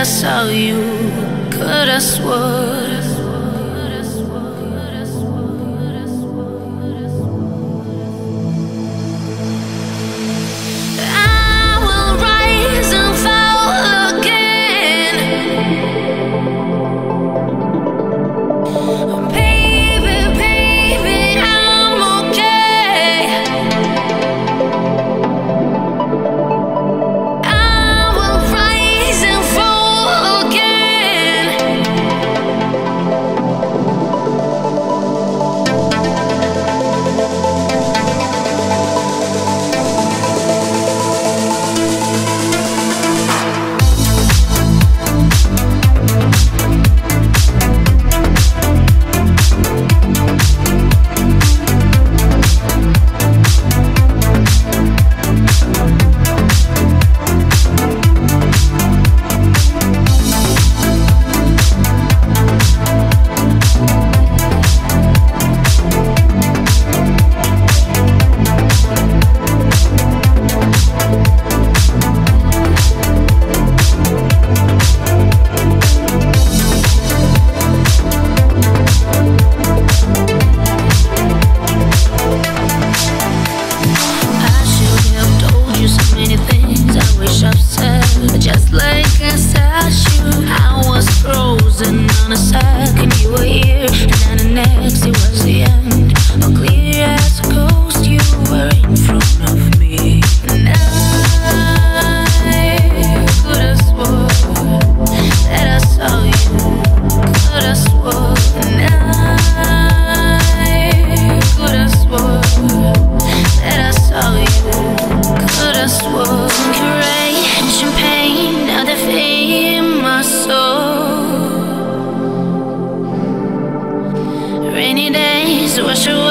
I saw you, could have swore. Wash away.